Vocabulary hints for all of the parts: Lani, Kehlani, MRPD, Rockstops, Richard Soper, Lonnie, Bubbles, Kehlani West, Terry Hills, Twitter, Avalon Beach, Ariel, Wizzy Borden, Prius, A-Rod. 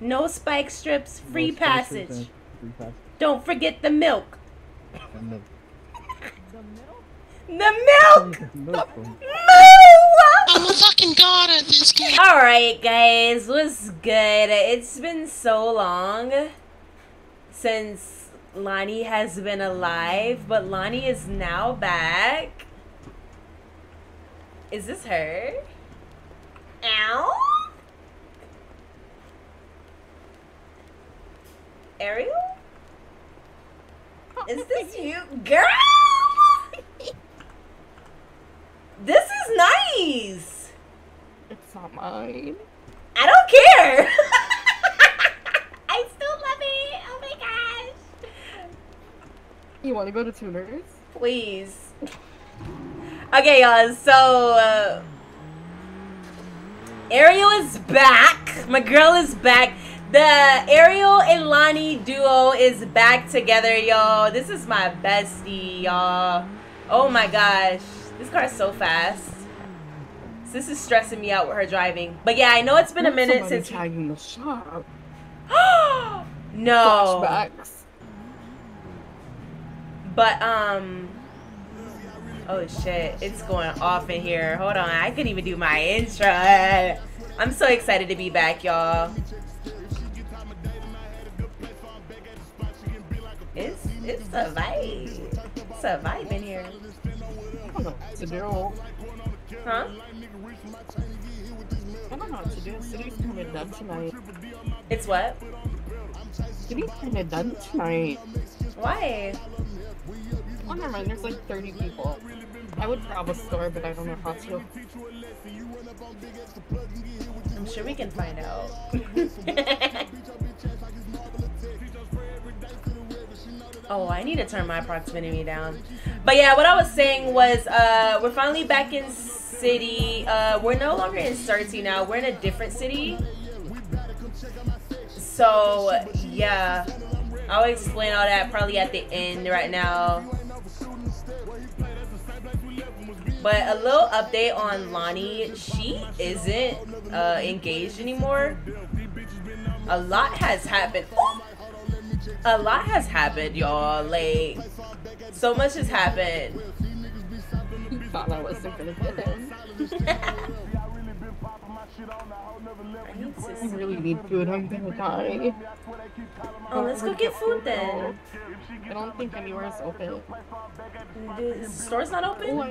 No spike strips, free passage. Don't forget the milk. The milk. The milk! The milk! I'm a fucking god at this game. Alright guys, what's good? It's been so long since Lani has been alive, but Lani is now back. Is this her? Ow? Ariel? Is this you? Girl! This is nice! It's not mine. I don't care! I still love it! Oh my gosh! You wanna go to Tuners? Please. Okay, y'all, so... Ariel is back! My girl is back! The Ariel and Lani duo is back together, y'all. This is my bestie, y'all. Oh my gosh. This car is so fast. This is stressing me out with her driving. But yeah, I know it's been a minute since tagging the shop. No. Flashbacks. But oh shit, it's going off in here. Hold on, I couldn't even do my intro. I'm so excited to be back, y'all. It's a vibe. It's a vibe in here. I don't know what to do. Huh? I don't know what to do. City's kinda done tonight. It's what? City's kinda done tonight. Why? Oh, never mind. There's like 30 people. I would rob a store, but I don't know how to. I'm sure we can find out. Oh, I need to turn my proximity down. But yeah, what I was saying was we're finally back in city. We're no longer in Cersei now. We're in a different city. So, yeah. I'll explain all that probably at the end right now. But a little update on Lani. She isn't engaged anymore. A lot has happened. Oh! A lot has happened, y'all. Like, so much has happened. You thought I wasn't gonna get it. I really need food. I'm gonna die. Oh, let's go get food then. I don't think anywhere is open. The store's not open? Oh,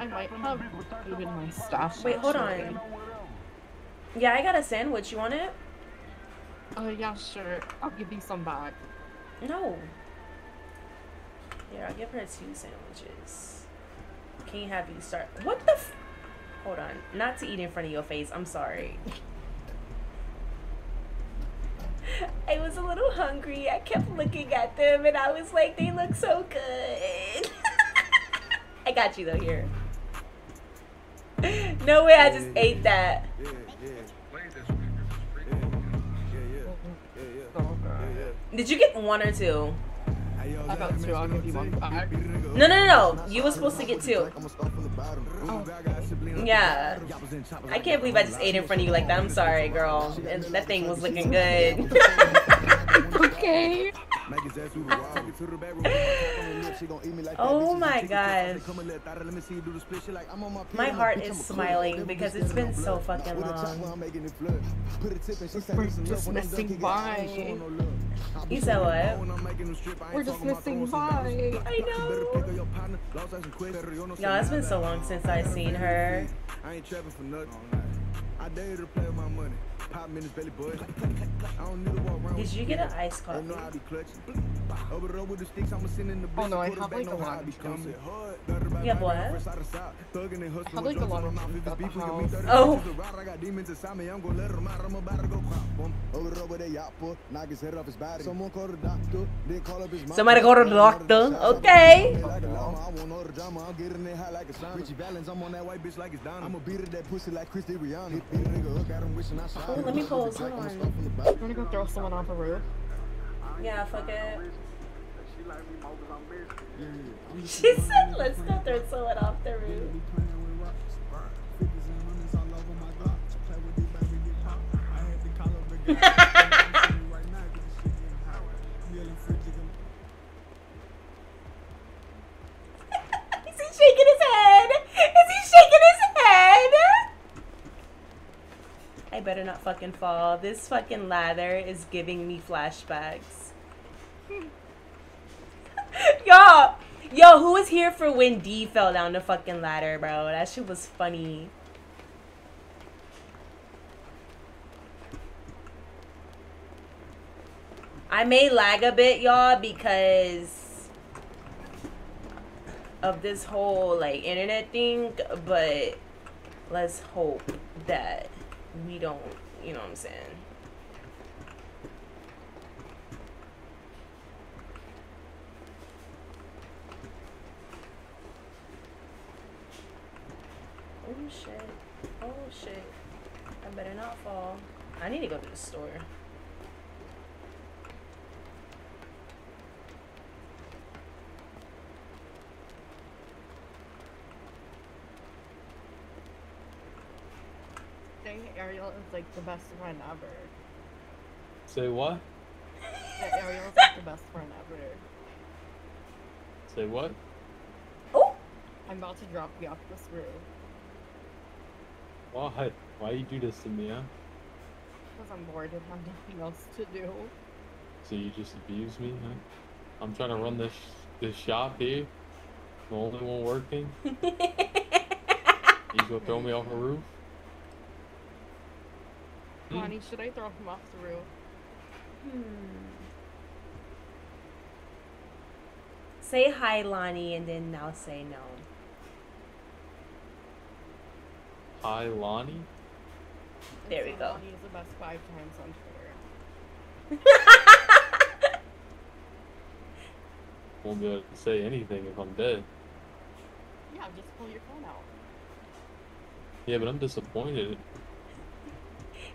I might have food in my stash. Wait, hold on. Yeah, I got a sandwich. You want it? Oh, yeah, sure. I'll give you some back. No. Here, I'll give her 2 sandwiches. Can you have you start? What the f- Hold on. Not to eat in front of your face. I'm sorry. I was a little hungry. I kept looking at them and I was like, they look so good. I got you though, here. No way I just ate that. Did you get 1 or 2? I got 2. I'll give you 1 back. No. You were supposed to get 2. Oh. Yeah. I can't believe I just ate in front of you like that. I'm sorry, girl. And that thing was looking good. Okay. Oh my gosh. My heart is smiling because it's been so fucking long. We're just missing by. You said what? We're just missing by. I know. Y'all, it's been so long since I've seen her. I ain't trapping for nothing. I dare you to play with my money. Did you get an iced coffee? Oh no, I have like a lot of coffee. You have what? I have like a lot of coffee at the house. Oh. Somebody go to the doctor? Okay. Oh. Let me pause. Hold on. I'm gonna go throw someone off a roof. Yeah, fuck it. She said, let's go throw someone off the roof. fucking fall. This fucking ladder is giving me flashbacks. Y'all. Yo, who was here for when D fell down the fucking ladder, bro? That shit was funny. I may lag a bit, y'all, because of this whole, like, internet thing, but let's hope that we don't, you know what I'm saying? Oh, shit. Oh, shit. I better not fall. I need to go to the store. Ariel is like the best friend ever. Say what? That Ariel is like the best friend ever. Say what? Oh! I'm about to drop you off this roof. Why? Why you do this to me, huh? Because I'm bored and have nothing else to do. So you just abuse me, huh? I'm trying to run this shop here. I'm the only one working. You gonna throw me off a roof? Lonnie, should I throw him off the roof? Say hi, Lonnie, and then I'll say no. Hi, Lonnie? There we go. Lonnie is the best 5 times on Twitter. Won't be able to say anything if I'm dead. Yeah, just pull your phone out. Yeah, but I'm disappointed.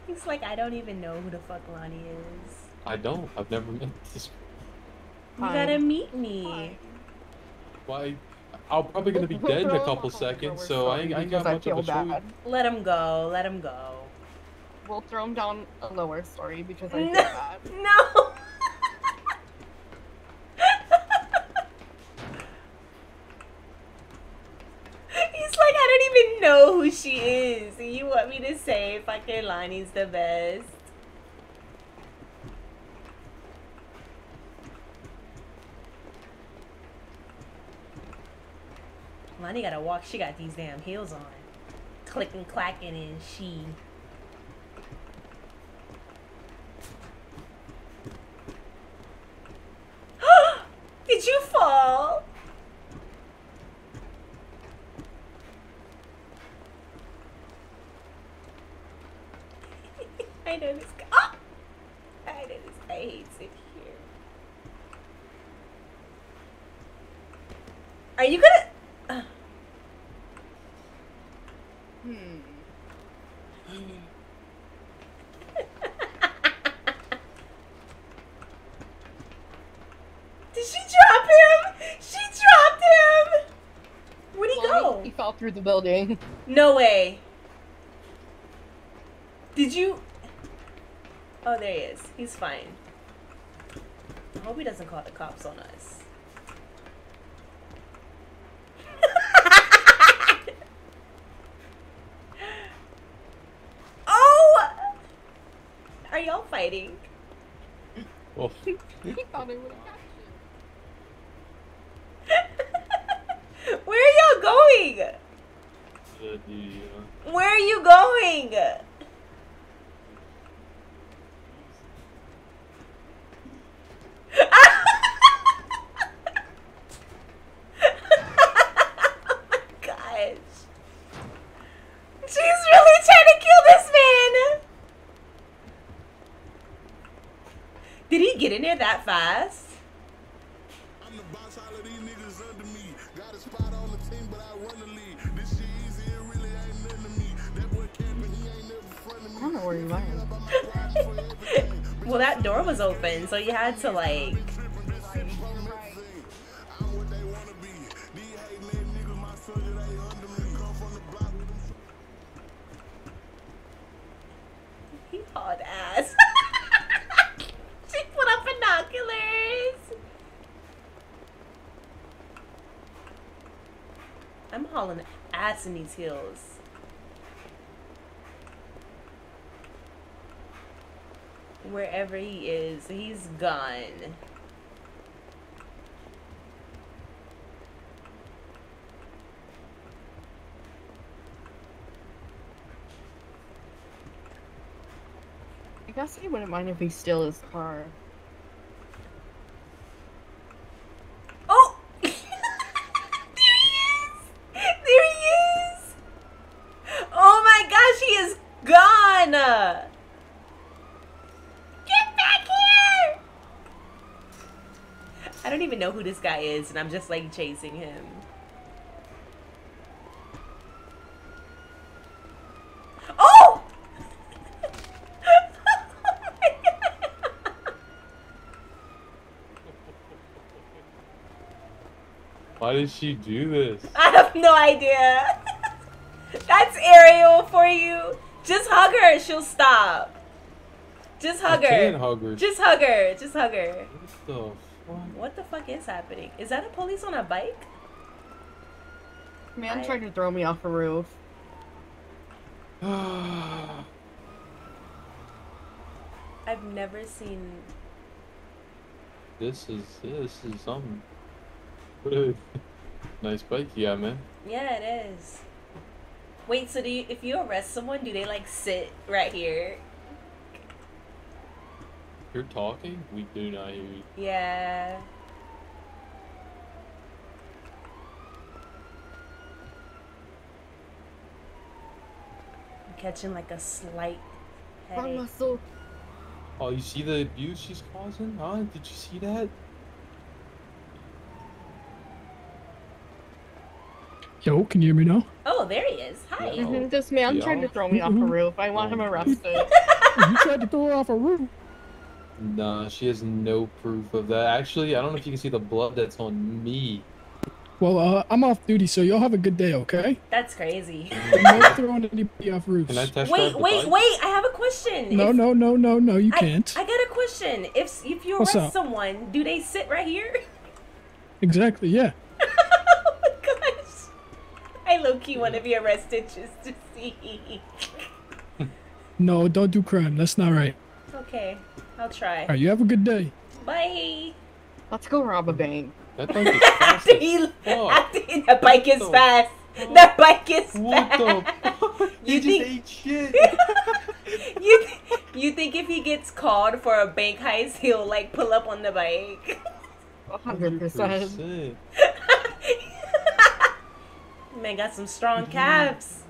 It's like, I don't even know who the fuck Lonnie is. I don't. I've never met this. You gotta meet me. Hi. Why? I'm probably gonna be dead in a couple seconds, so I ain't got much of a choice. Let him go. Let him go. We'll throw him down a lower story because I feel bad. No! Know who she is. You want me to say fucking Lonnie's the best? Lonnie gotta walk. She got these damn heels on. Clicking, clacking, and she. Did you fall? I know this guy. Oh! I know this guy hates it here. Are you gonna? Did she drop him? She dropped him. Where'd he go? He fell through the building. No way. Did you? Oh, there he is. He's fine. I hope he doesn't call the cops on us. Oh! Are y'all fighting? Oh. He thought I would have got you. Where are y'all going? Where are you going? Get in there that fast. I'm the boss, all of these niggas under me. Got a spot on the team, but I run the lead. This shit easy, it really ain't nothing to me. That boy camping, he ain't never front of me. I don't know where you are. Well, that door was open, so you had to like. He called ass. I'm hauling ass in these hills. wherever he is. He's gone. I guess he wouldn't mind if he steals his car. Oh! There he is! There he is! Oh my gosh, he is gone! Get back here! I don't even know who this guy is, and I'm just like chasing him. Why did she do this? I have no idea. That's Ariel for you. Just hug her. She'll stop. Just hug her. I can't hug her. Just hug her. Just hug her. What the fuck? What the fuck is happening? Is that a police on a bike? Man trying to throw me off a roof. I've never seen... This is something. What a nice bike you got, man. Yeah, it is. Wait, so do you, if you arrest someone, do they like sit right here? You're talking? We do not hear you. Yeah. I'm catching like a slight headache. Oh, you see the abuse she's causing? Huh? Did you see that? Yo, can you hear me now? Oh, there he is. Hi. Yo. This man tried to throw me off a roof. I want him arrested. You tried to throw her off a roof? Nah, she has no proof of that. Actually, I don't know if you can see the blood that's on me. Well, I'm off duty, so y'all have a good day, okay? That's crazy. I'm not throwing anybody off roofs. Can I test wait, I have a question. No, no, you can't. I got a question. If you arrest someone, do they sit right here? Exactly, yeah. I low-key want to be arrested just to see. No, don't do crime. That's not right. Okay, I'll try. All right, you have a good day. Bye. Let's go rob a bank. That bike is fast. That bike is fast. That bike is fast. You just ate shit. You think if he gets called for a bank heist, he'll like pull up on the bike? 100%. Man got some strong calves.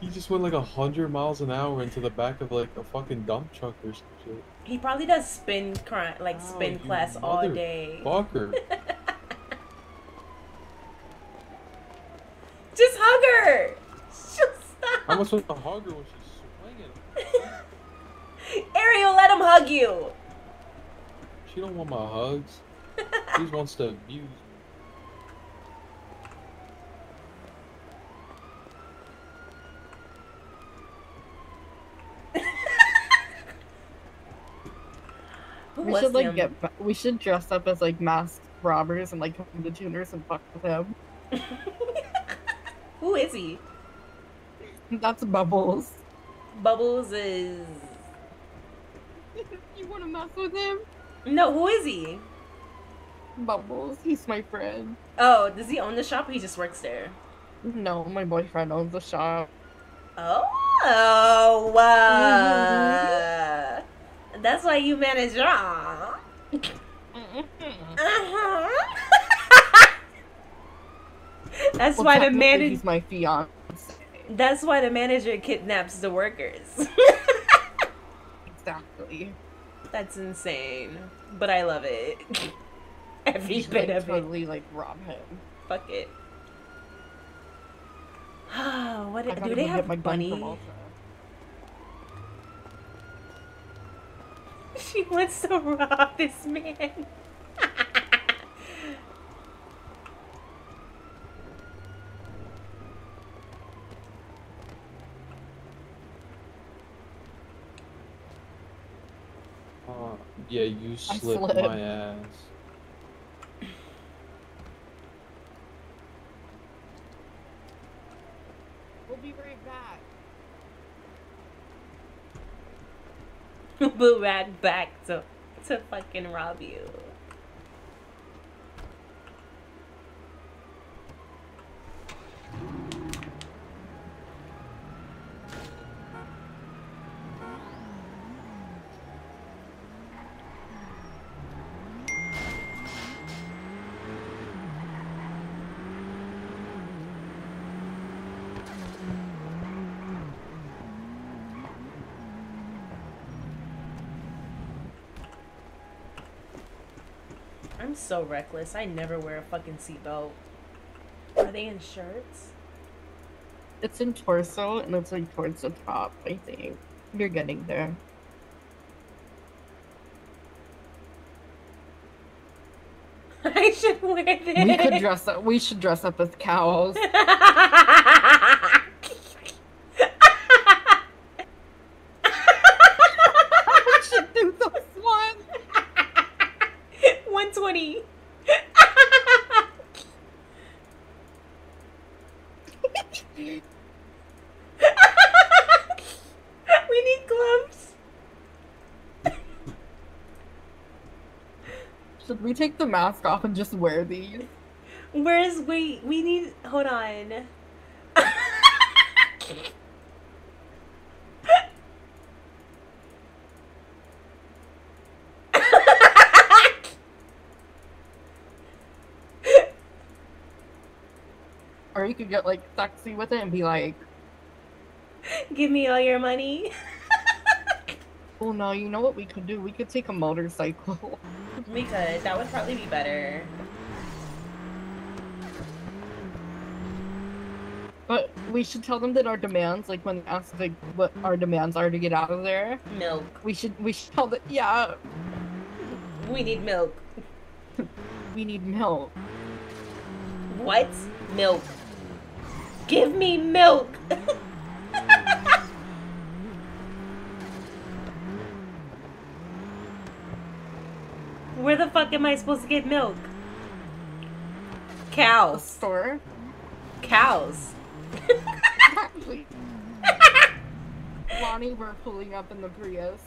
He just went like 100 miles an hour into the back of like a fucking dump truck or some shit. He probably does spin class all day. Fucker. Just hug her. She'll stop. I'm supposed to hug her when she's swinging. Ariel, let him hug you. She don't want my hugs. She just wants to abuse me. We should like we should dress up as like masked robbers and like come to tuners and fuck with him. Who is he? That's Bubbles. Bubbles is. You want to mess with him? No. Who is he? Bubbles. He's my friend. Oh, does he own the shop or he just works there? No, my boyfriend owns the shop. Oh. Wow. That's why you manage wrong. That's why the manager. He's my fiance. That's why the manager kidnaps the workers. Exactly. That's insane, but I love it. Every bit of it. Totally like rob him. Fuck it. What do they have? My bunny. She wants to rob this man. Yeah, you slipped my ass. We'll be right back. boomerang back to fucking rob you. I'm so reckless. I never wear a fucking seatbelt. Are they in shirts? It's in torso, and it's like towards the top, I think. You're getting there. I should wear this. We could dress up. We should dress up as cows. We take the mask off and just wear these. Where's we need, hold on. Or you could get like sexy with it and be like, give me all your money. Oh no, you know what we could do? We could take a motorcycle. We could. That would probably be better. But we should tell them that our demands, like when asked like what our demands are to get out of there. Milk. We should tell them, yeah. We need milk. We need milk. What? Milk. Give me milk! Where the fuck am I supposed to get milk? Cows. Store. Cows. Exactly. Lonnie, we're pulling up in the Prius.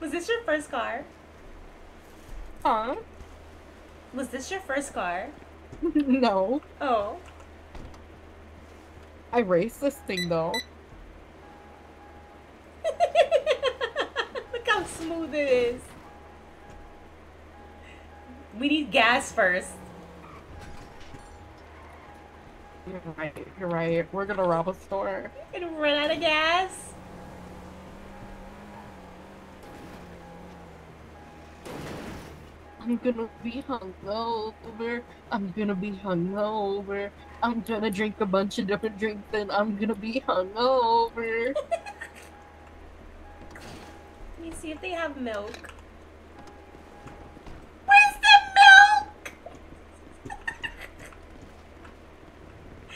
Was this your first car? Huh? Was this your first car? No. Oh. I raced this thing though. How smooth it is. We need gas first. You're right. You're right. We're gonna rob a store and run out of gas. I'm gonna be hungover. I'm gonna be hungover. I'm gonna drink a bunch of different drinks and I'm gonna be hungover. Let me see if they have milk. Where's the milk?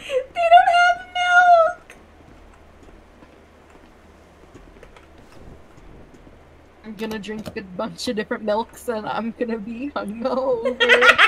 They don't have milk! I'm gonna drink a bunch of different milks and I'm gonna be hungover.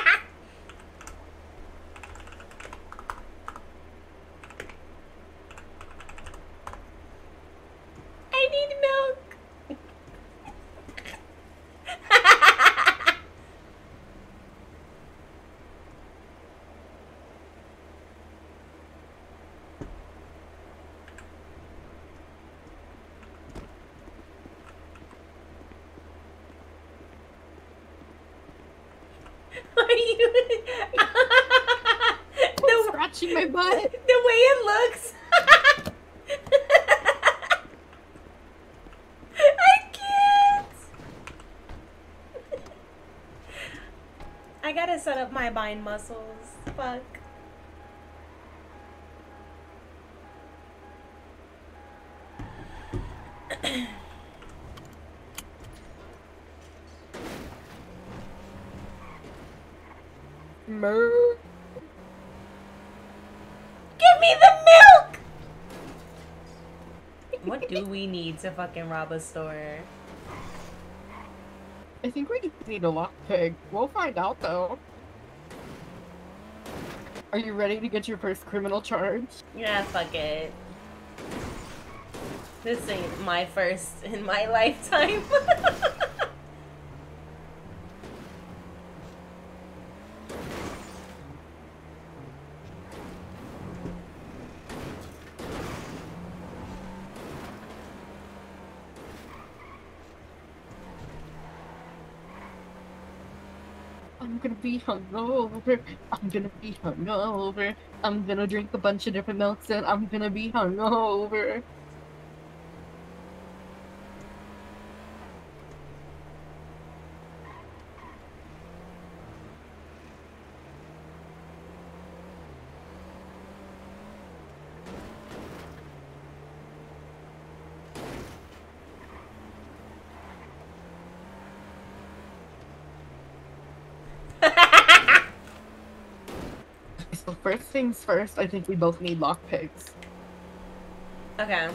My butt. The way it looks. I can't. I gotta set up my bind muscles. Fuck. We need to fucking rob a store. I think we just need a lockpick. We'll find out though. Are you ready to get your first criminal charge? Yeah, fuck it. This ain't my first in my lifetime. Hungover, I'm gonna be hungover. I'm gonna drink a bunch of different milks and I'm gonna be hungover. First things first, I think we both need lockpicks. Okay.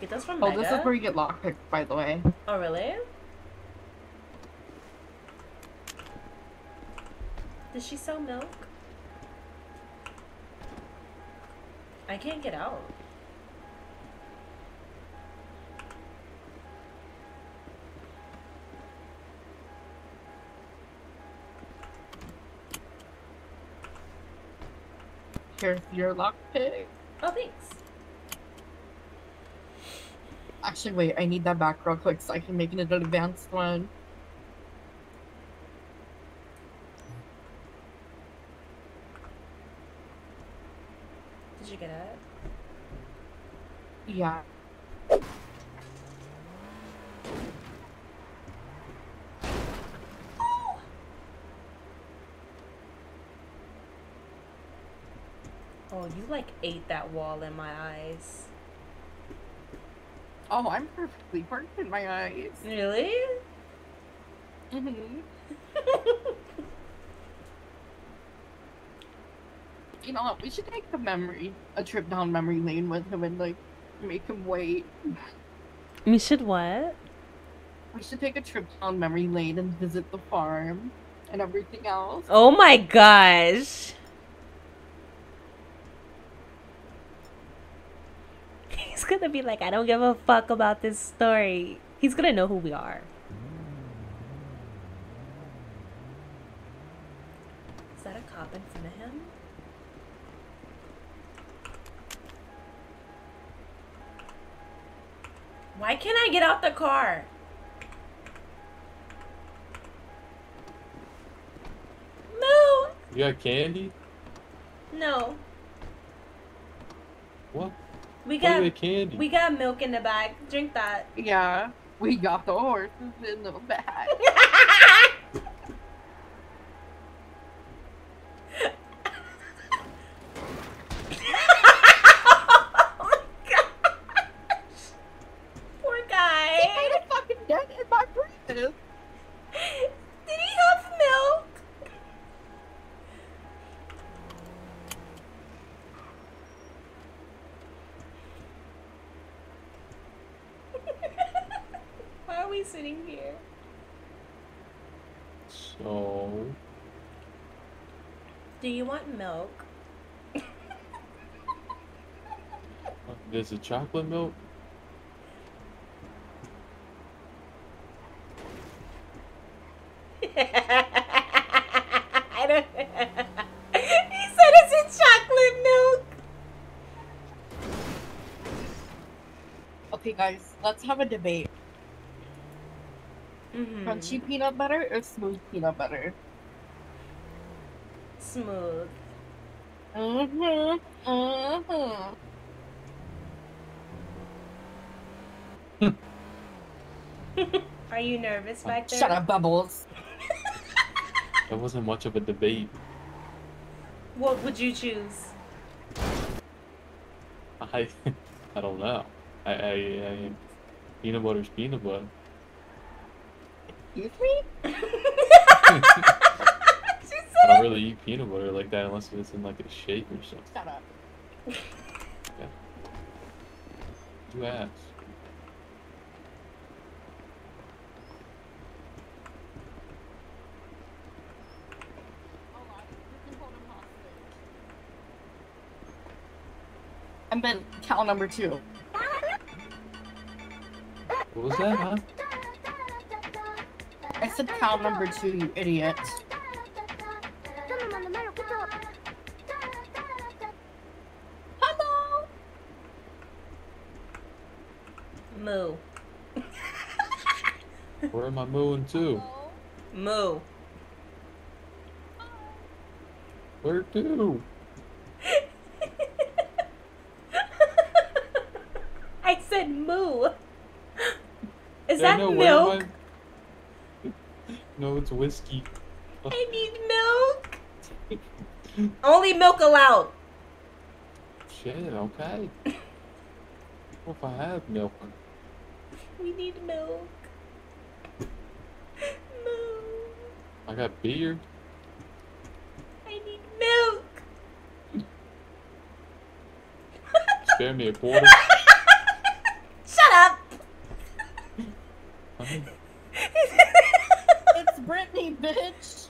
Get those from Mega? Oh, this is where you get lockpicks, by the way. Oh, really? Does she sell milk? I can't get out. Here's your lockpick. Oh, thanks. Actually, wait, I need that back real quick so I can make an advanced one. Did you get it? Yeah. You like ate that wall in my eyes. Oh, I'm perfectly parked in my eyes. Really? Mm-hmm. You know what? We should take a trip down memory lane with him and like make him wait. We should what? We should take a trip down memory lane and visit the farm and everything else. Oh my gosh. He's gonna be like, I don't give a fuck about this story. He's gonna know who we are. Is that a cop in front of him? Why can't I get out the car? No! You got candy? No. What? We got milk in the bag. Drink that. Yeah, we got the horses in the bag. Oh my gosh! Poor guy. He made a fucking dent in my breath. Did he have milk? Why are we sitting here? So... do you want milk? There's a chocolate milk? I don't know. He said it's a chocolate milk! Okay guys, let's have a debate. Mm-hmm. Crunchy peanut butter or smooth peanut butter? Smooth. Mm-hmm. Mm-hmm. Are you nervous back there? Shut up, Bubbles. That wasn't much of a debate. What would you choose? I don't know. I peanut butter's peanut butter. Excuse me? I don't really eat peanut butter like that unless it's in like a shake or something. Shut up. Yeah. You asked. I'm been cow number 2. What was that, huh? I said cow number 2, you idiot. Hello! Moo. Where am I mooing to? Moo. Where to? I said moo. Is that milk? No, it's whiskey. I need milk. Only milk allowed. Shit, okay. What if I have milk? We need milk. Moo. I got beer. I need milk. Spare me a quarter. Shut up. It's Brittany, bitch.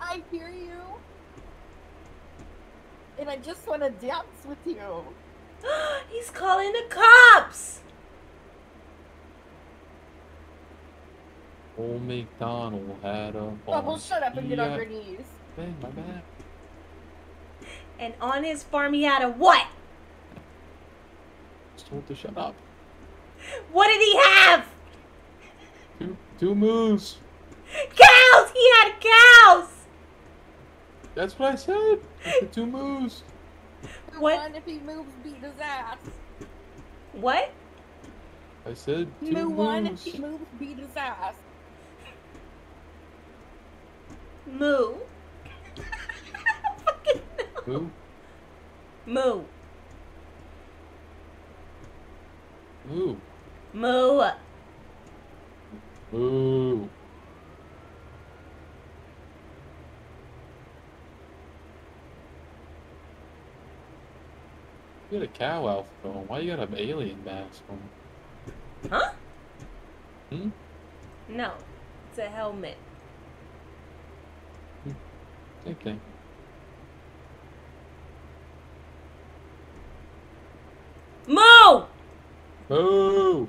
I hear you. And I just want to dance with you. He's calling the cops. Old McDonald had a Bubbles, shut up and get on your knees. Hey, my bad. And on his farm he had a what? Just told to shut up. What did he have? Two moose. Cows! He had cows! That's what I said. I said 2 moose. What? One, if he moves, beat his ass. What? I said 2 moose. One, if he moves, beat his ass. Moo. Fucking no. Moo? Moo. Moo. Moo. Moo. You got a cow outfit on. Why you got an alien mask on? Huh? Hmm? No. It's a helmet. Okay. Moo! Moo! Look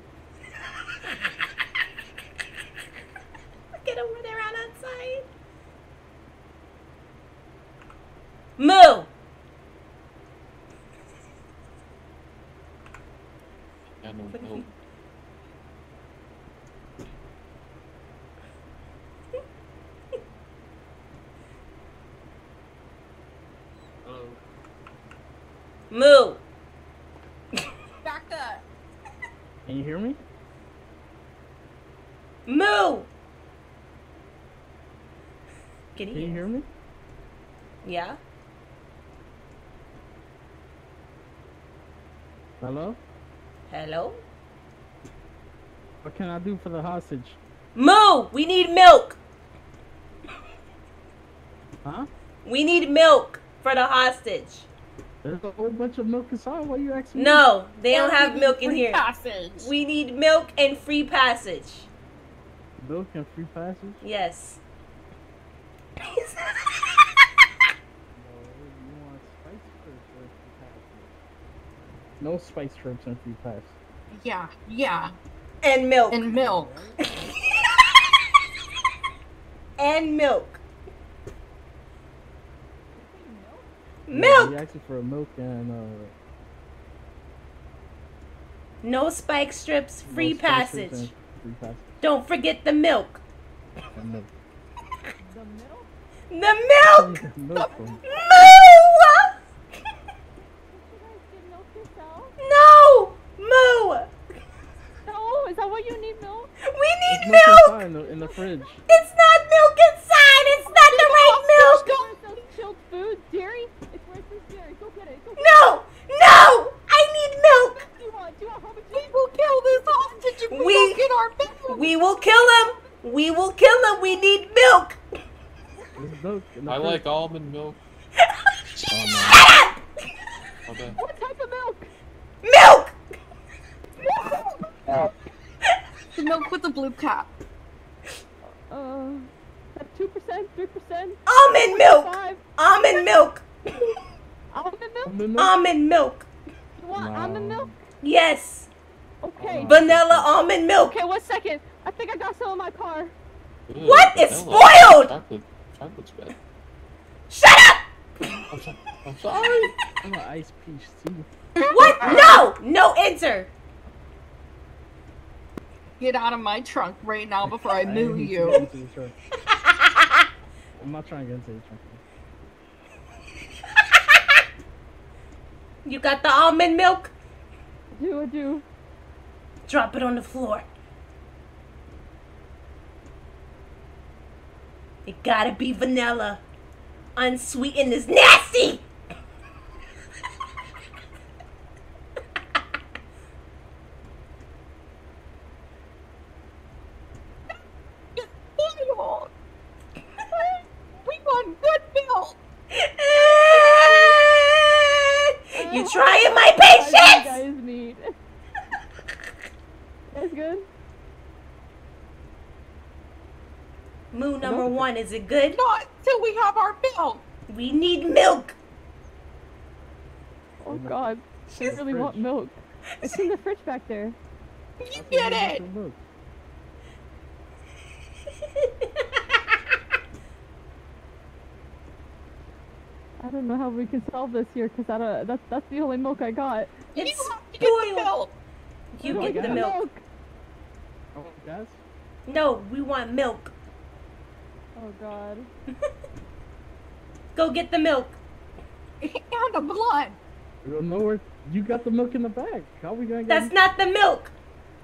at them when they're out outside. Moo! I don't know. Moo! Back up! Can you hear me? Moo! Can you hear me? Yeah? Hello? Hello? What can I do for the hostage? Moo! We need milk! Huh? We need milk for the hostage. There's a whole bunch of milk inside. Why are you asking me? No, they don't have milk in here. Passage. We need milk and free passage. Milk and free passage? Yes. No, you want spice trips and free passage. No spice trips and free passage. Yeah, yeah. And milk. And milk. And milk. Milk! Yeah, actually for a milk and no spike strips, free passage. Don't forget the milk. The milk. The milk? The milk! The milk! Moo! No! Moo! No, is that what you need milk? We need milk! In the fridge. It's not milk inside! It's not the right milk! Chilled food, dairy. It's worth this dairy. Go get it. Go get no, it. No! I need milk. We will kill this hostage if we don't get our milk. We will kill him. We will kill him. We need milk. Milk I like almond milk. Shut up! What type of milk? Milk. Milk. The milk with the blue cap. 2%, 3%. Almond milk. 5. Almond milk. Almond milk? Almond milk. You want almond milk? Yes. Okay. Vanilla almond milk. Okay, 1 second. I think I got some in my car. Ew, what? It's spoiled! Chocolate's bad. Shut up! I'm sorry. I'm an ice peach too. What? No! No, enter! Get out of my trunk right now before I move you. I'm not trying to get into the trunk. You got the almond milk? I do. Drop it on the floor. It gotta be vanilla. Unsweetened is nasty! We want good milk! You trying my patience! That's what you guys need. That's good? Moo number one, is it good? Not till we have our milk. We need milk. Oh God, she really want milk. It's in the fridge back there. You get it. I don't know how we can solve this here because that's the only milk I got. It's spoiled. You get the milk. Oh, that's? No, we want milk. Oh God. Go get the milk. Down the blood. You got the milk in the bag. How are we gonna get That's it? Not the milk.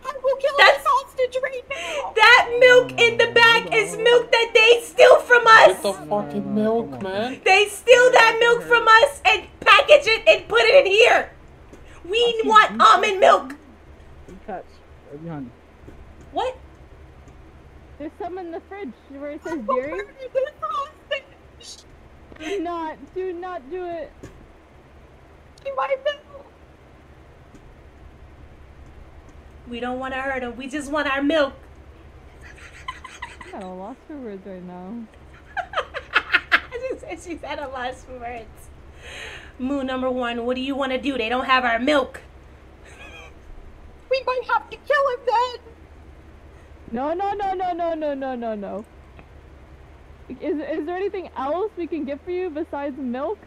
I will kill that hostage right now. That milk in the bag is milk that they steal from us. Get the fucking milk, man. They steal that milk from us and package it and put it in here. We want almond milk. What? There's some in the fridge where it says dairy. Do not do it. You might know. We don't want to hurt him. We just want our milk. I'm at a loss for words right now. She's at a loss for words. Moo number one, what do you want to do? They don't have our milk. We might have to kill him then. No. Is there anything else we can get for you besides milk?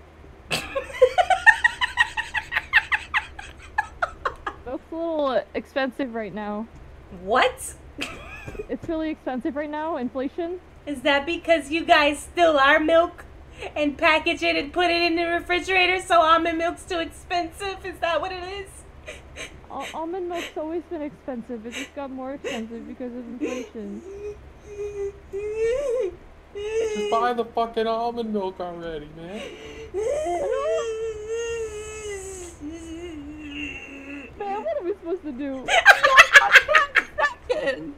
Milk's a little expensive right now. What? It's really expensive right now, inflation. Is that because you guys steal our milk and package it and put it in the refrigerator so almond milk's too expensive? Is that what it is? Almond milk's always been expensive. It just got more expensive because of inflation. Just buy the fucking almond milk already, man. Man, what are we supposed to do? 10 seconds!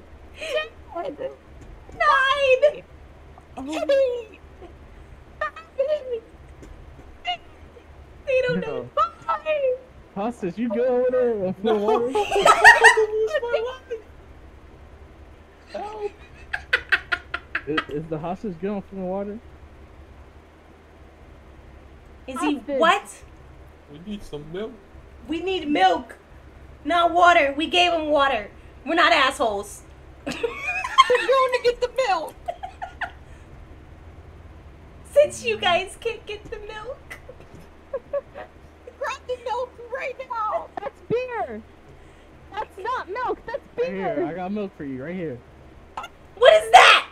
9! 8! They don't know 5! Hostas, you go over there and fill water. Help! Is the hostage going for the water? Is he what? We need some milk. We need milk, not water. We gave him water. We're not assholes. We're going to get the milk. Since you guys can't get the milk. Grab the milk right now. That's beer. That's not milk. That's beer. Right here, I got milk for you right here. What is that?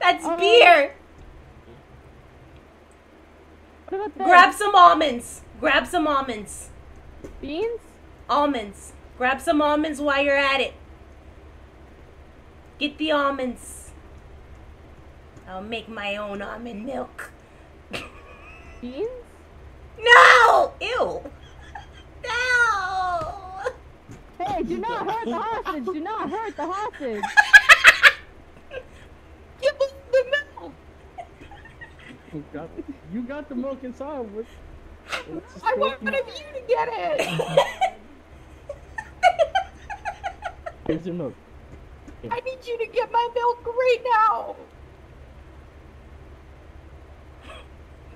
That's beer. What about that? Grab some almonds. Grab some almonds. Beans? Almonds. Grab some almonds while you're at it. Get the almonds. I'll make my own almond milk. Beans? No! Ew! No! Hey, do not hurt the hostage! Do not hurt the hostage! Give us the milk! You got the milk inside. I want one of you to get it! Here's your milk. Here. I need you to get my milk right now!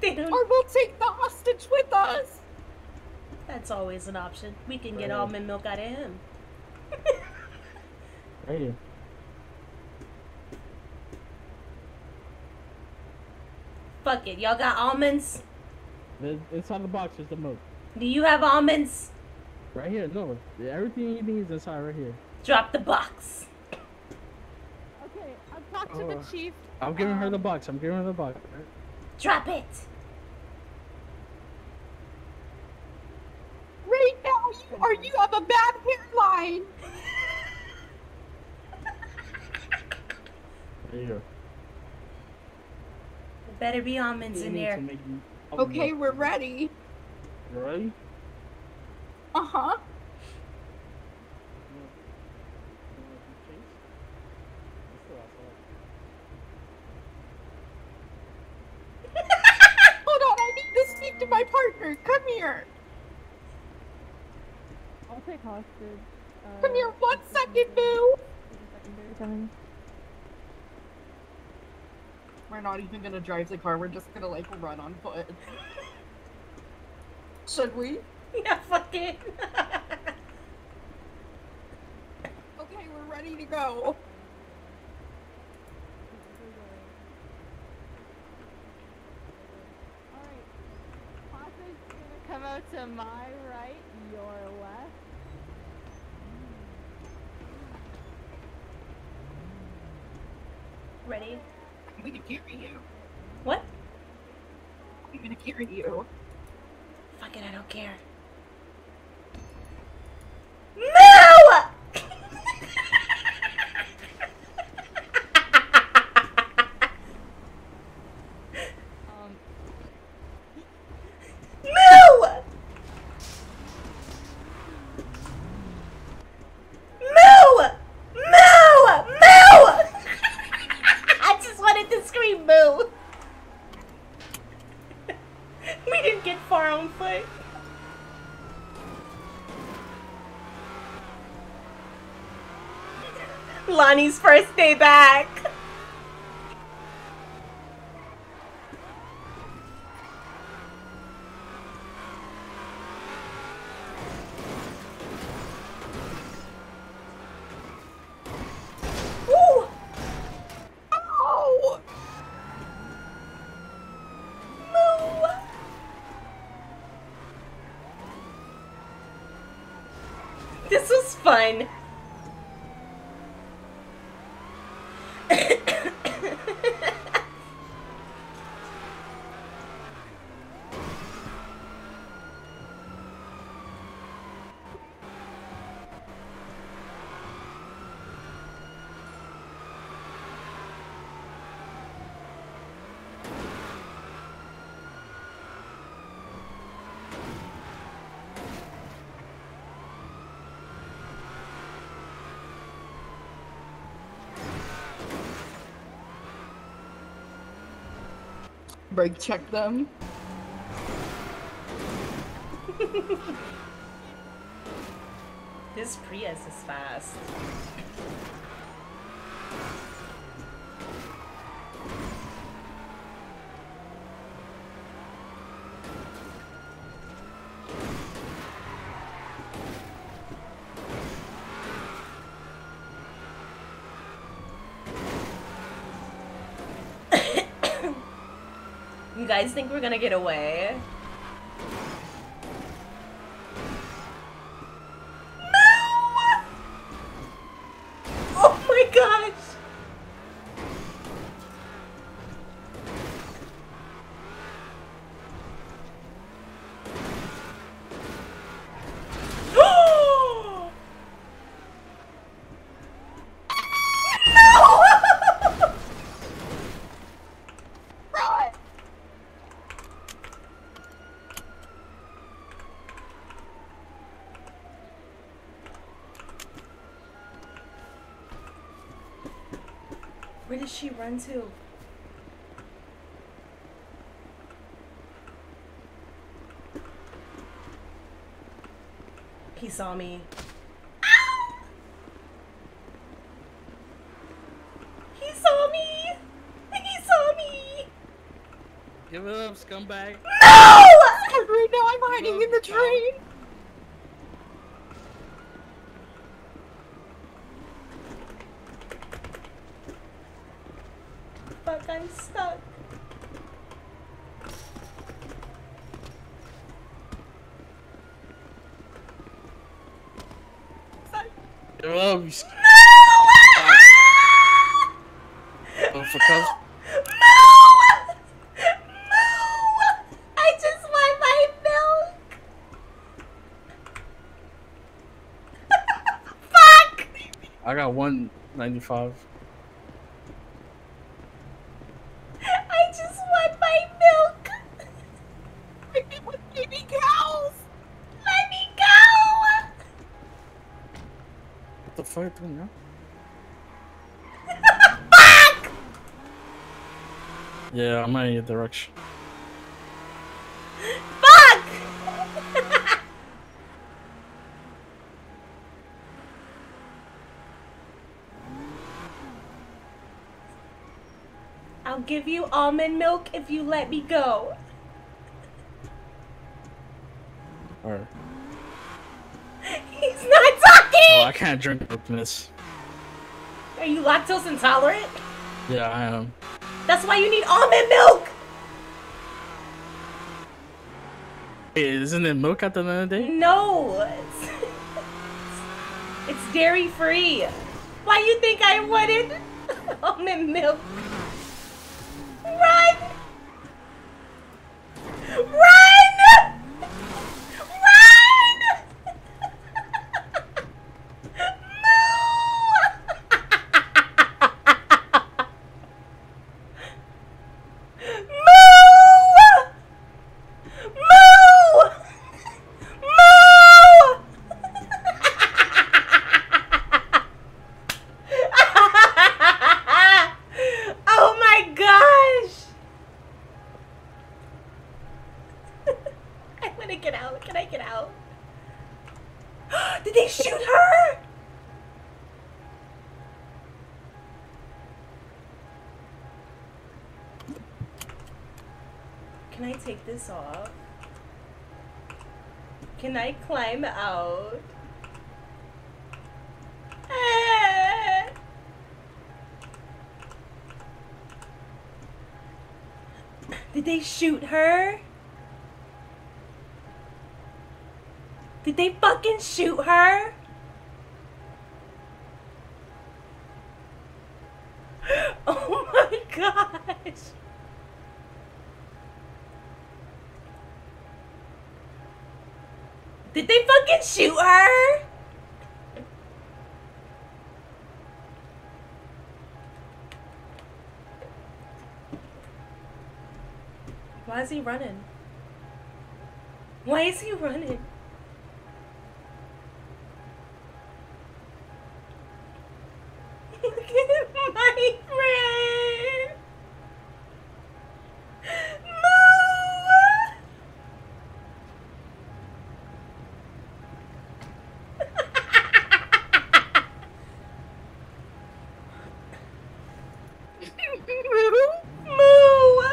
They don't... Or we'll take the hostage with us. That's always an option. We can get almond milk out of him. Right here. Fuck it. Y'all got almonds? Inside the box is the milk. Do you have almonds? Right here. No. Everything you need is inside right here. Drop the box. Okay. I've talked to the chief. I'm giving her the box. I'm giving her the box. Drop it. Right now, you have a bad hairline. There you go. There better be almonds in there. Okay, we're ready. You ready? Uh-huh. Hold on, I need to speak to my partner. Come here. I'll take hostage. Come here, 1 second, boo. We're not even gonna drive the car. We're just gonna like run on foot. Should we? Yeah, fuck it. Okay, we're ready to go. Come out to my right, your left. Ready? I'm gonna carry you. What? I'm gonna carry you. Fuck it, I don't care. Lonnie's first day back. Ooh! Ow! Moo! This was fun. Brake check them. This Prius is fast. You guys think we're gonna get away? No! Oh my gosh! No! Where did she run to? He saw me. Ow! He saw me! He saw me! Give it up, scumbag. No! Right now I'm hiding in the tree. Fuck, I'm stuck. Fuck. Give it up, you scumbag. No! No! I got 195. I just want my milk. Let me go. Let me go. What the fuck are you doing now? Fuck! Yeah, I'm out of your direction. I'll give you almond milk if you let me go. Alright. He's not talking! Oh, I can't drink milk in this. Are you lactose intolerant? Yeah, I am. That's why you need almond milk! Wait, isn't it milk at the end of the day? No! It's dairy free. Why you think I wanted almond milk? Run! Run! Run! Moo! Moo! Moo! Moo! Oh my God! Get out. Can I get out? Did they shoot her? Can I take this off? Can I climb out? Did they shoot her? Did they fucking shoot her? Oh my gosh. Did they fucking shoot her? Why is he running? Why is he running? Look at my friend! Move! Move!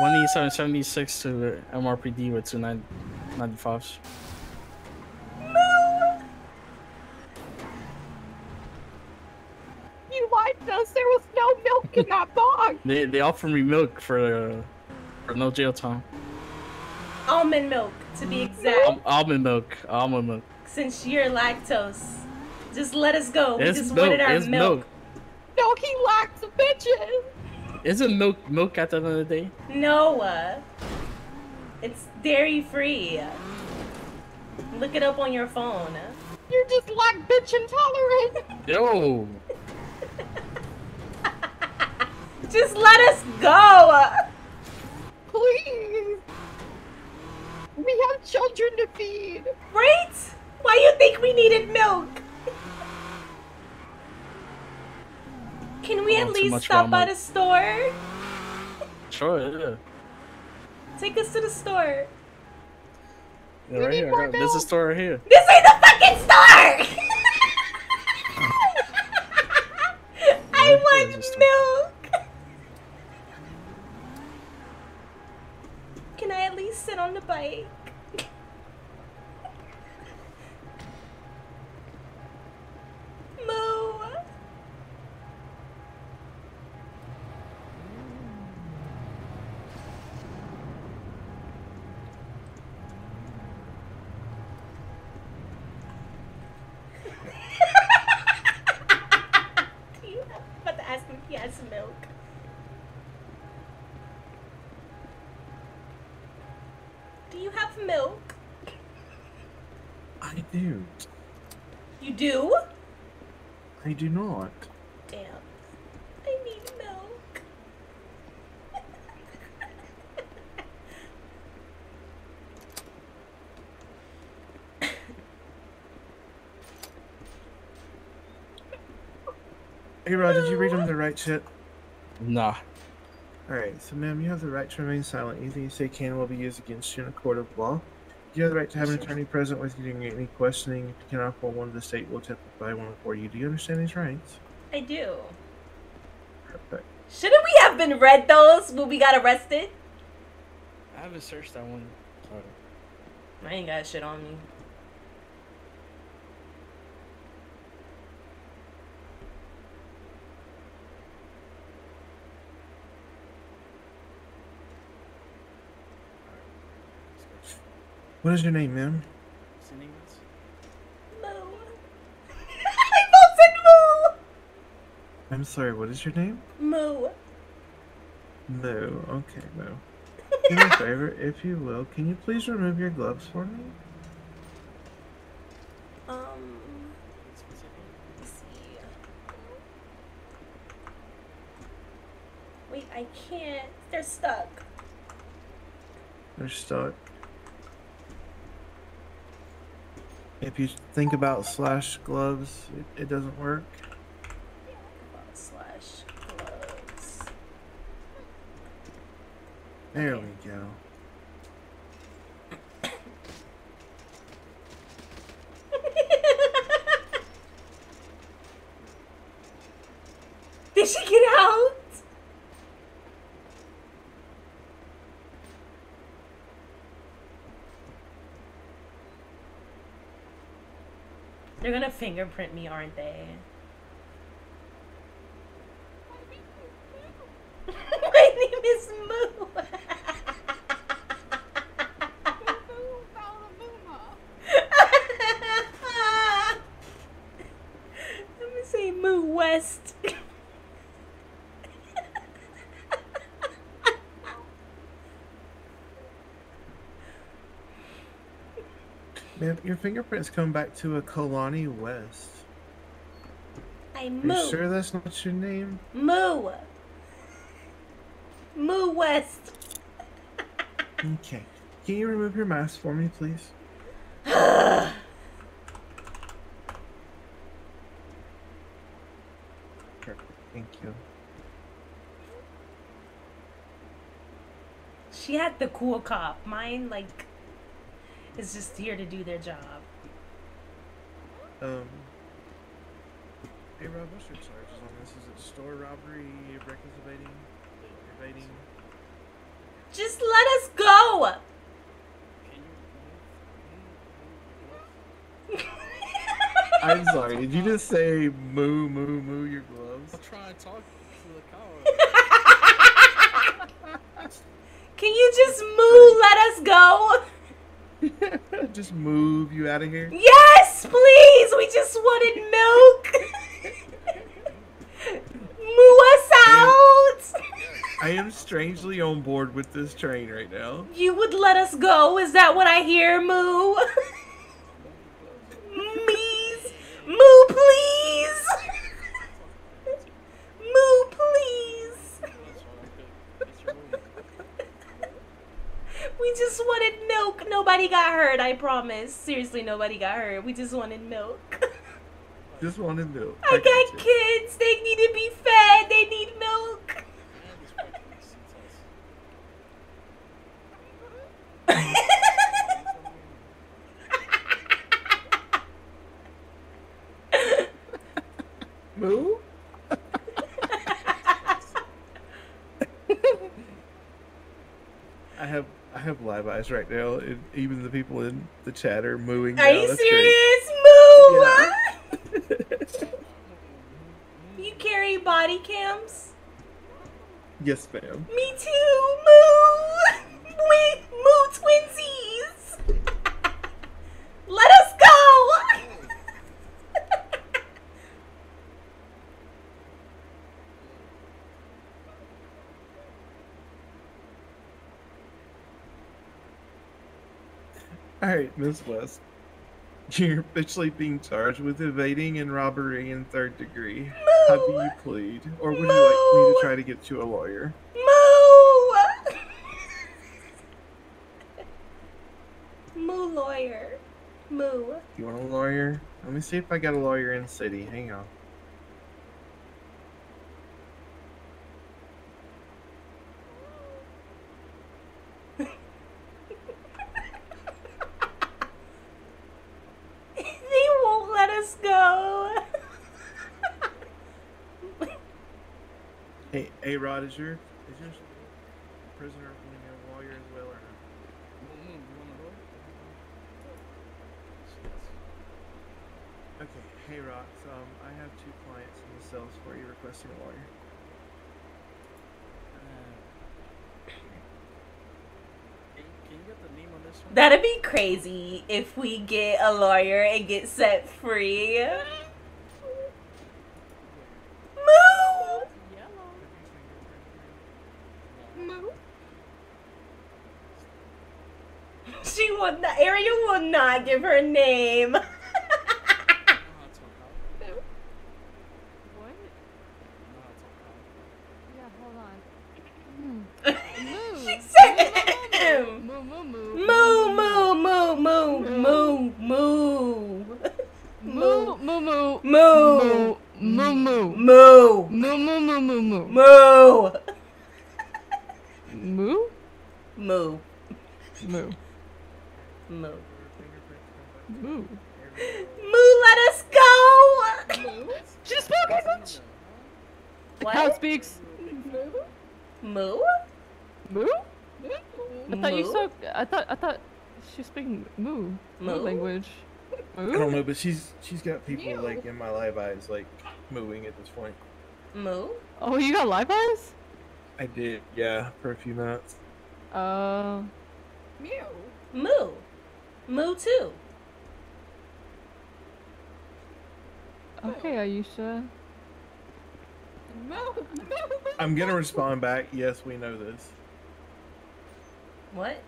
187.76 to the MRPD with 295s. There was no milk in that box. They offered me milk for no jail time. Almond milk, to be exact. Almond milk. Almond milk. Since you're lactose, just let us go. We just wanted our milk. No, he lacks the bitches. Isn't milk at the end of the day? No, it's dairy free. Look it up on your phone. You're just like bitch intolerant. Yo. Just let us go! Please! We have children to feed! Right? Why you think we needed milk? Can we at least stop by the store? Sure, yeah. Take us to the store. Yeah, right here. There's a store right here. This ain't the fucking store! I want milk! sit on the bike. Moo. I'm about to ask him if he has some milk. Do you have milk? I do. You do? I do not. Damn. I need milk. Hey Rod, did you read him the right shit? Nah. Alright, so ma'am, you have the right to remain silent. Anything you say can and will be used against you in a court of law. You have the right to have an attorney present with you during any questioning. If you cannot afford one, the state will testify one for you. Do you understand these rights? I do. Perfect. Shouldn't we have been read those when we got arrested? I haven't searched that one. Sorry. I ain't got shit on me. What is your name, ma'am? What's your name? Moo. I both said Moo! I'm sorry, what is your name? Moo. Moo. Okay, Moo. Do me a favor, if you will, can you please remove your gloves for me? Let's see. Wait, I can't. They're stuck. They're stuck. If you think about slash gloves, it doesn't work. Yeah, about slash gloves. There we go. Did she get out? They're gonna fingerprint me, aren't they? My name is Moo. I'm gonna say Moo West. Your fingerprints come back to a Kehlani West. Moo. You sure that's not your name? Moo. Moo West. Okay. Can you remove your mask for me, please? Sure. Thank you. She had the cool cop. Mine, like... It's just here to do their job. Hey Rob, what's your charges on this? Is it store robbery, requisiting, evading? Just let us go! I'm sorry, did you just say moo, moo, moo your gloves? I'll try and talk to the car. Can you just moo, let us go? Just move you out of here? Yes, please! We just wanted milk! Moo us out! I am strangely on board with this train right now. You would let us go? Is that what I hear, Moo? Please! Moo, please! Moo, please! We just wanted milk. Nobody got hurt, I promise. Seriously, nobody got hurt. We just wanted milk. Just wanted milk. I got kids. They need to be fed. They need milk. Moo? I have live eyes right now. And even the people in the chat are mooing. Are you serious? Moo! Yeah. You carry body cams? Yes, ma'am. Me too. Moo! Moo twinsies! Let us go! Alright, Miss West. You're officially being charged with evading and robbery in third degree. Moo! How do you plead? Or would you like me to try to get you a lawyer? Moo! Moo lawyer. Moo. You want a lawyer? Let me see if I got a lawyer in the city. Hang on. They won't let us go. Hey, A-Rod, is your prisoner appointing a lawyer as well or not? Okay, hey Rox, I have two clients in the cells for you requesting a lawyer. Can you get the name on this one? That'd be crazy if we get a lawyer and get set free. Moo! Yellow. Moo? She will not, Ariel will not give her name. But she's got people like in my live eyes like mooing at this point. Moo? Oh, you got live eyes? I did, yeah, for a few minutes. Mew. Moo. Moo too. Okay, Aisha. Moo. I'm gonna respond back. Yes, we know this. What?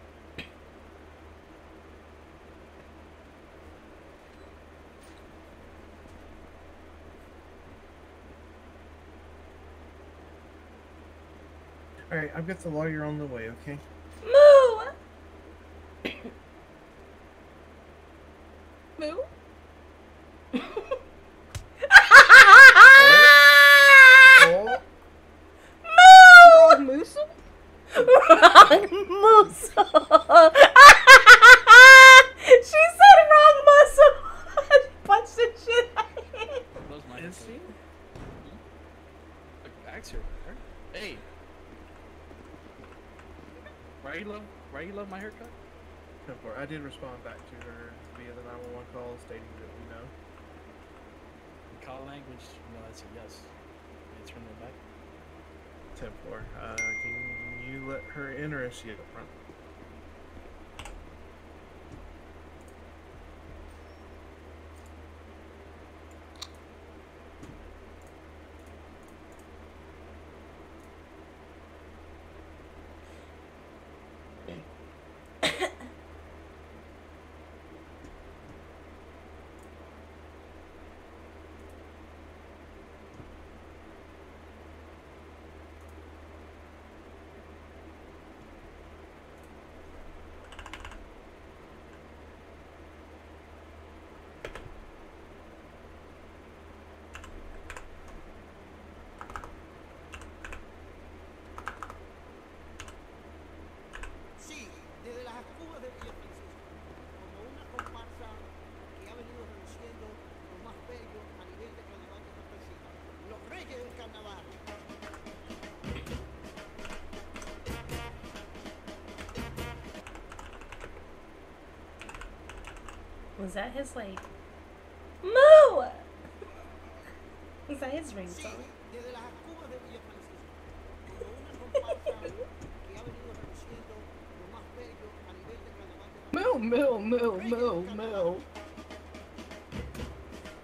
Alright, I've got the lawyer on the way, okay? Moo! Moo? Oh. Oh. Moo! Wrong moose? Wrong moose! She said wrong muscle! I punched the shit out of it! Is she? Actually, hey! Why you love my haircut? No, I did respond back to her via the 911 call stating that we know. In call language, no, that's a yes. Can you turn that back? 10-4. Can you let her in or is she up front? Was that his, like... Moo! Was that his ring song? Moo, moo, moo, moo, moo.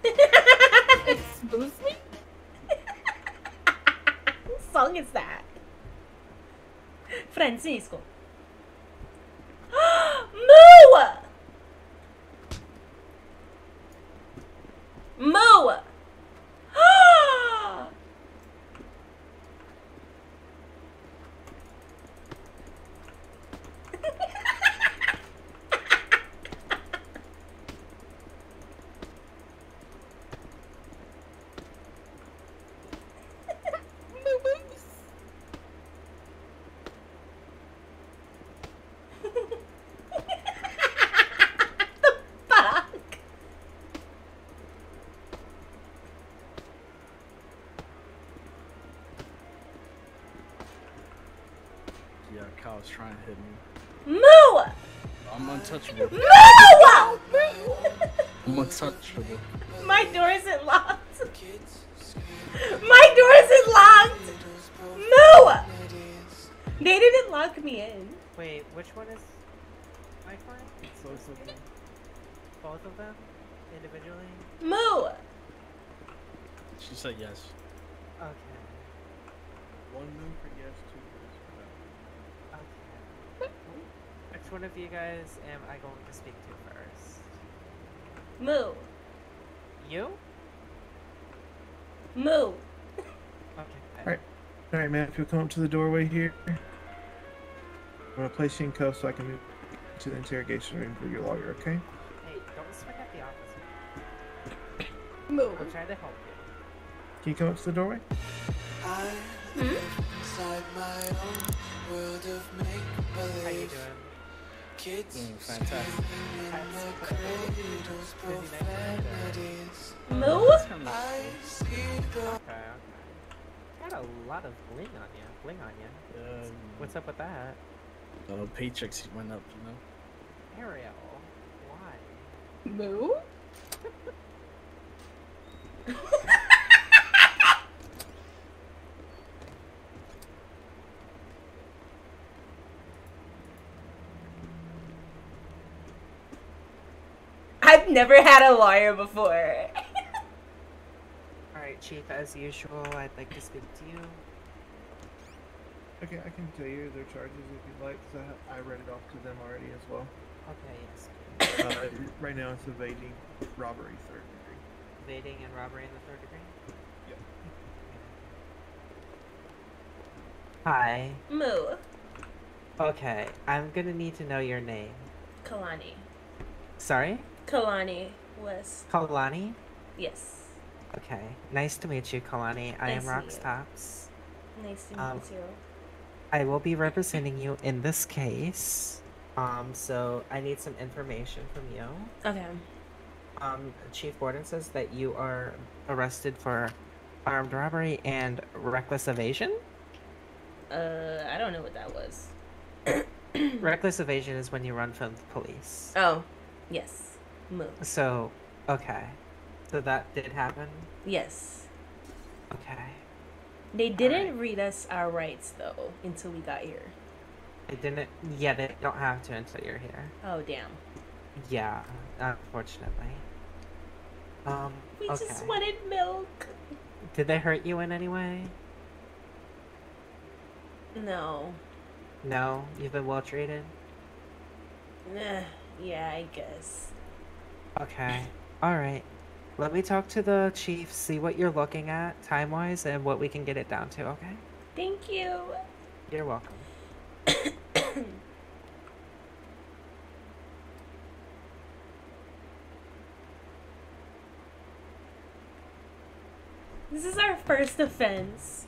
Excuse me? What song is that? Francisco. Moo! Moo! Was trying to hit me. Moo! I'm untouchable. Moo! I'm untouchable. My door isn't locked. My door isn't locked. Moo! They didn't lock me in. Wait, which one is my client? Both of them individually? Moo! She said yes. Okay. One moo for yes, two. Which one of you guys am I going to speak to first? Moo. You? Moo. Okay. All right, man. If you'll come up to the doorway here, I'm gonna place you in cuffs so I can move to the interrogation room for your lawyer. Okay? Hey, don't swing at the officer. Moo. I'm trying to help you. Can you come up to the doorway? I live inside my own world of make-believe. How you doing? Kids fantastic. No? Got a lot of bling on you. What's up with that? The paychecks went up, you know? Ariel, why? No? I've never had a lawyer before. Alright, Chief, as usual, I'd like to speak to you. Okay, I can tell you their charges if you'd like, because I read it off to them already as well. Okay, yes. Right now it's evading robbery, 3rd degree. Evading and robbery in the 3rd degree? Yep. Hi. Moo. Okay, I'm gonna need to know your name. Kehlani. Sorry? Kehlani West. Kehlani? Yes. Okay. Nice to meet you, Kehlani. I am Rockstops. Nice to meet you. I will be representing you in this case. So I need some information from you. Okay. Chief Warden says that you are arrested for armed robbery and reckless evasion? I don't know what that was. Reckless evasion is when you run from the police. Oh. Yes. Moo. So, okay. So that did happen? Yes. Okay. They didn't read us our rights, though, until we got here. They didn't? Yeah, they don't have to until you're here. Oh, damn. Yeah, unfortunately. We just wanted milk. Did they hurt you in any way? No. No? You've been well treated? Nah. Yeah, I guess. Okay. Alright. Let me talk to the chief, see what you're looking at time-wise, and what we can get it down to, okay? Thank you. You're welcome. This is our first offense.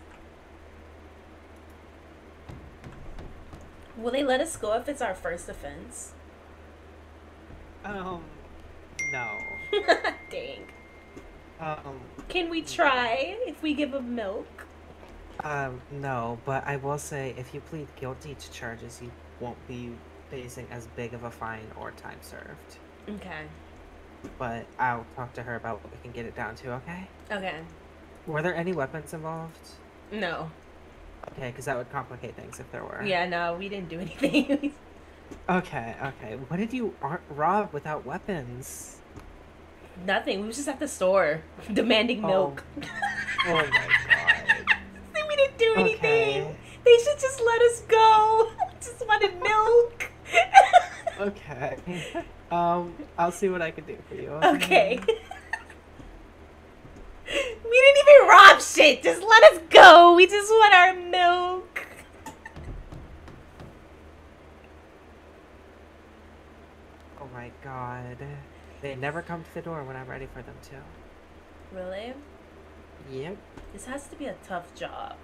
Will they let us go if it's our first offense? No. Dang. Can we try if we give them milk? No, but I will say if you plead guilty to charges, you won't be facing as big of a fine or time served. Okay. but I'll talk to her about what we can get it down to, okay? Okay. Were there any weapons involved? No. Okay, because that would complicate things if there were. Yeah, no, we didn't do anything. Okay. What did you rob without weapons? Nothing. We were just at the store demanding milk. Oh my god. We didn't do anything. Okay. They should just let us go. Just wanted milk. Okay. I'll see what I can do for you. Okay. We didn't even rob shit. Just let us go. We just want our milk. Oh my god. They never come to the door when I'm ready for them to. Really? Yep. This has to be a tough job.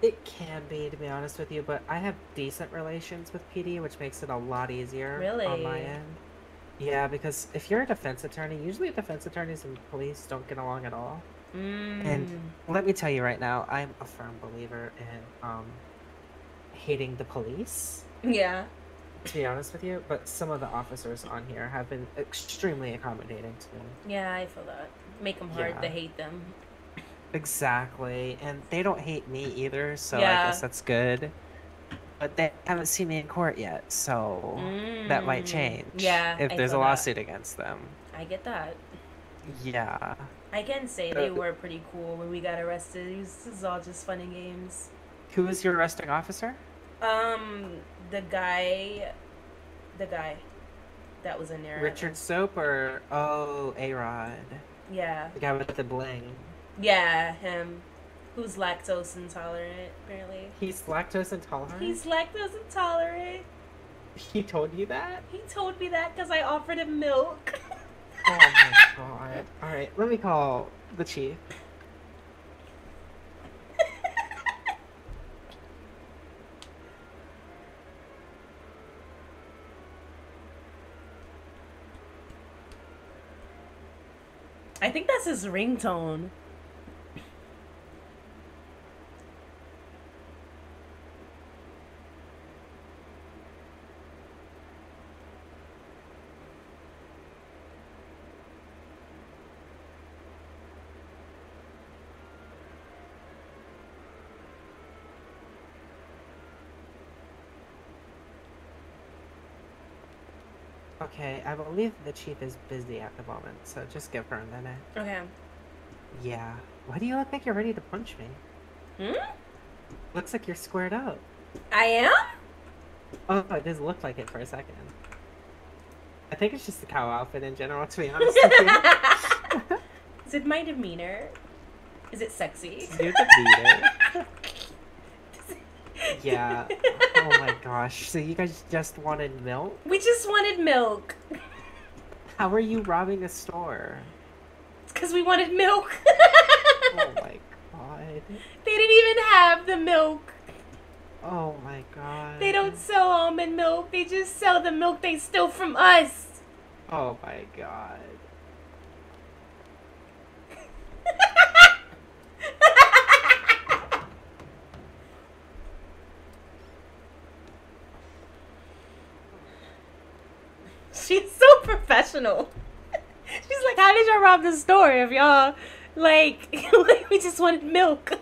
It can be, to be honest with you, but I have decent relations with PD, which makes it a lot easier on my end. Yeah, because if you're a defense attorney, usually defense attorneys and police don't get along at all. Mm. And let me tell you right now, I'm a firm believer in hating the police. Yeah. To be honest with you, but some of the officers on here have been extremely accommodating to me. Yeah, I feel that. Make them hard to hate them. Exactly, and they don't hate me either, so I guess that's good. But they haven't seen me in court yet, so that might change. Yeah, if there's a lawsuit against them. I get that. Yeah. I can say they were pretty cool when we got arrested. This is all just fun and games. Who was your arresting officer? The guy that was in there. Richard Soper. Oh, A-Rod. Yeah. The guy with the bling. Yeah, him. Who's lactose intolerant, apparently. He's lactose intolerant? He's lactose intolerant. He told you that? He told me that because I offered him milk. Oh my god. Alright, let me call the chief. I think that's his ringtone. Okay, I believe the chief is busy at the moment, so just give her a minute. Okay. Yeah. Why do you look like you're ready to punch me? Hmm? Looks like you're squared up. I am? Oh, it does look like it for a second. I think it's just the cow outfit in general, to be honest with you. Is it my demeanor? Is it sexy? Your demeanor? Yeah. Oh my gosh. So you guys just wanted milk? We just wanted milk. How are you robbing a store? It's because we wanted milk. Oh my god. They didn't even have the milk. Oh my god. They don't sell almond milk. They just sell the milk they steal from us. Oh my god. She's so professional. She's like, how did y'all rob the store if y'all, like, we just wanted milk?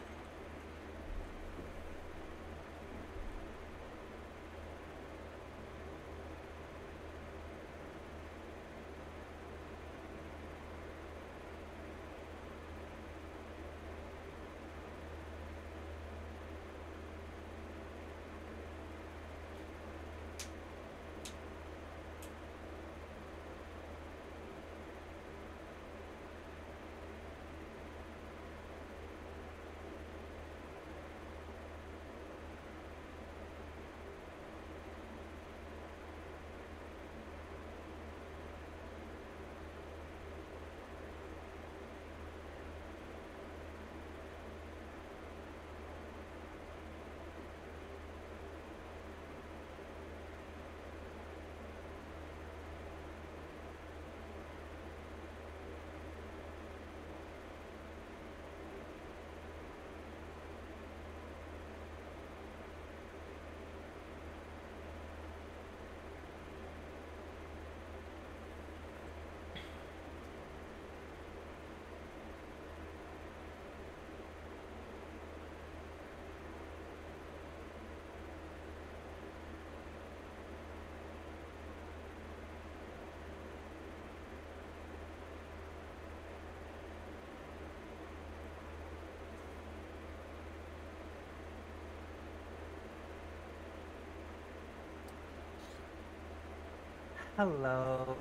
Hello.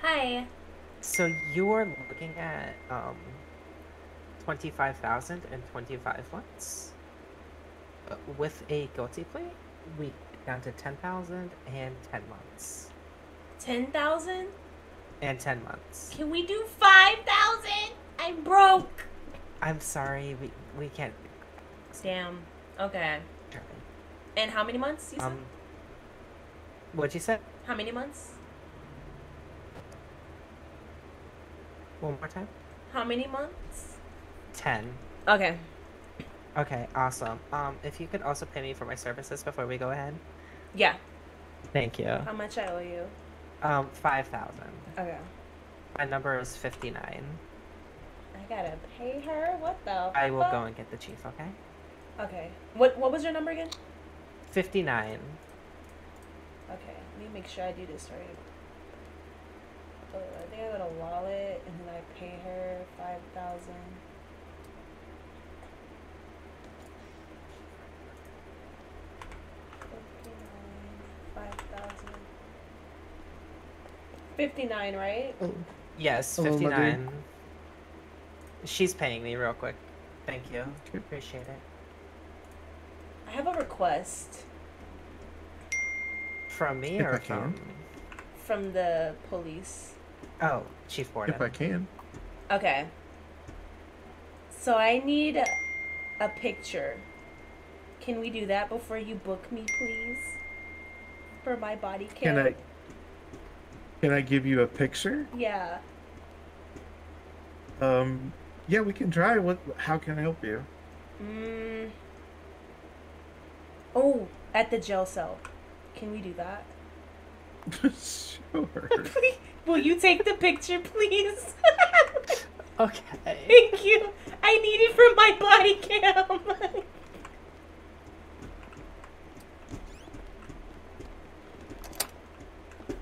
Hi. So you are looking at 25,000 and 25 flats. With a guilty plea, we down to 10,000 and 10 months. 10,000? And 10 months. Can we do 5,000? I'm broke. I'm sorry, we can't. Damn. Okay. Right. And how many months? You said? What'd you say? How many months? One more time. How many months? 10. Okay. Okay, awesome. If you could also pay me for my services before we go ahead. Yeah. Thank you. How much I owe you? 5,000. Okay. My number is 59. I gotta pay her. What the? I will go and get the chief. Okay. Okay. What was your number again? 59. Okay. Let me make sure I do this right. I think I got a wallet, and then I pay her 5,000. $59, right? Oh. Yes, 59. Oh, she's paying me real quick. Thank you. Okay. Appreciate it. I have a request. From me or from? From the police. Oh, Chief Borden. If I can. Okay. So I need a picture. Can we do that before you book me, please? For my body cam. Can I give you a picture? Yeah. Yeah, we can try. How can I help you? Oh, at the jail cell. Can we do that? Sure. Please, will you take the picture, please? Okay. Thank you. I need it for my body cam.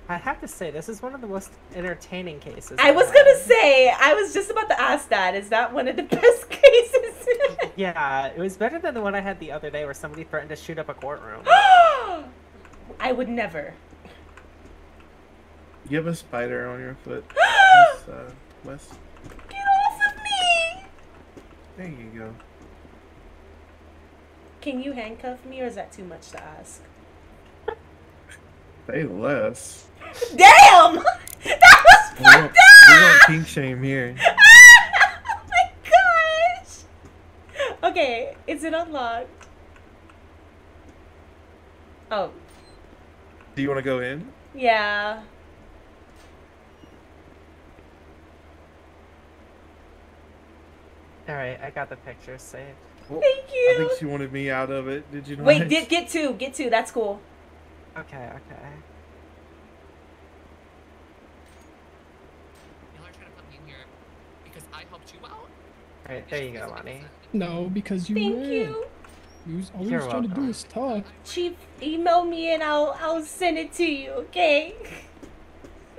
I have to say, this is one of the most entertaining cases. I was going to say, I was just about to ask that. Is that one of the best cases? Yeah, it was better than the one I had the other day where somebody threatened to shoot up a courtroom. I would never. You have a spider on your foot. Miss, West. Get off of me! There you go. Can you handcuff me, or is that too much to ask? Say less. Damn! That was fucked up! We don't pink shame here. Oh my gosh! Okay, is it unlocked? Oh. Do you want to go in? Yeah. Alright, I got the picture saved. Well, thank you! I think she wanted me out of it. Did you know? Wait, get two. That's cool. Okay, okay. Y'all are trying to put me in here because I helped you out. Alright, there you go, Lonnie. No, because you Thank you. All you're trying to do is talk. Chief, email me and I'll send it to you, okay?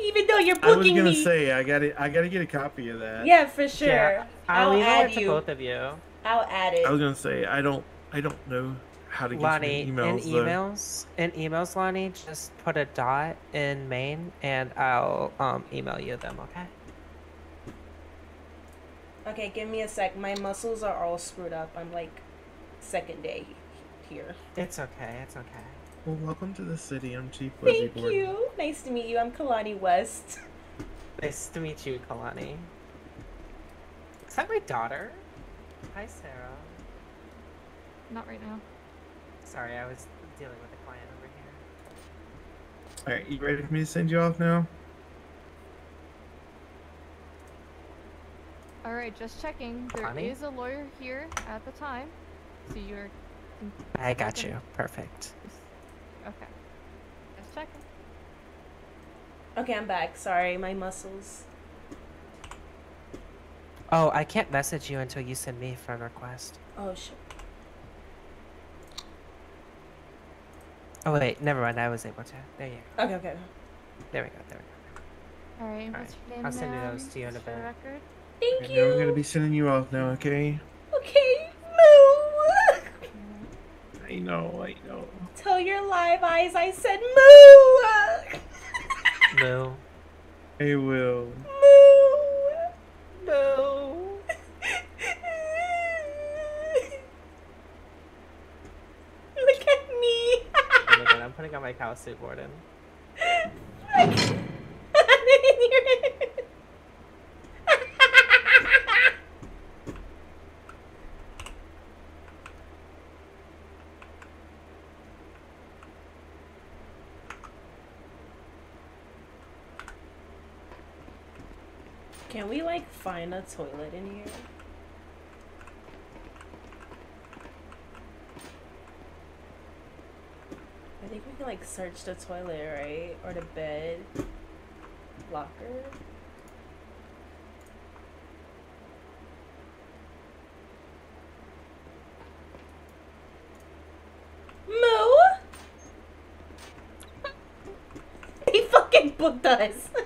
Even though you're booking me. I was gonna say I gotta get a copy of that. Yeah, for sure. Yeah, I'll add it to both of you. I'll add it. I was gonna say I don't know how to get Lonnie, in emails, Lonnie, just put a dot in main and I'll email you them, okay? Okay, give me a sec. My muscles are all screwed up. I'm like second day here. It's okay, it's okay. Well, welcome to the city. I'm Chief Wizzy Borden. Thank you. Nice to meet you. I'm Kehlani West. Nice to meet you, Kehlani. Is that my daughter? Hi, Sarah. Not right now. Sorry, I was dealing with a client over here. Alright, you ready for me to send you off now? Alright, just checking. There is a lawyer here at the time. So you're... I got you. Perfect. Okay. Just checking. Okay, I'm back. Sorry, my muscles. Oh, I can't message you until you send me a friend request. Oh, shit. Oh wait, never mind. I was able to. There you go. Okay, okay. There we go. There we go. All right. What's your name? I'll send you those to you in a bit. Thank you. Now we're gonna be sending you off now. Okay. Okay. Moo. I know. I know. Tell your live eyes I said moo. No. Hey, Will. No. No. Look at me. Oh my God, I'm putting on my cow suit, Gordon. Can we, like, find a toilet in here? I think we can, like, search the toilet, right? Or the bed. Locker. Moo! He fucking booked us!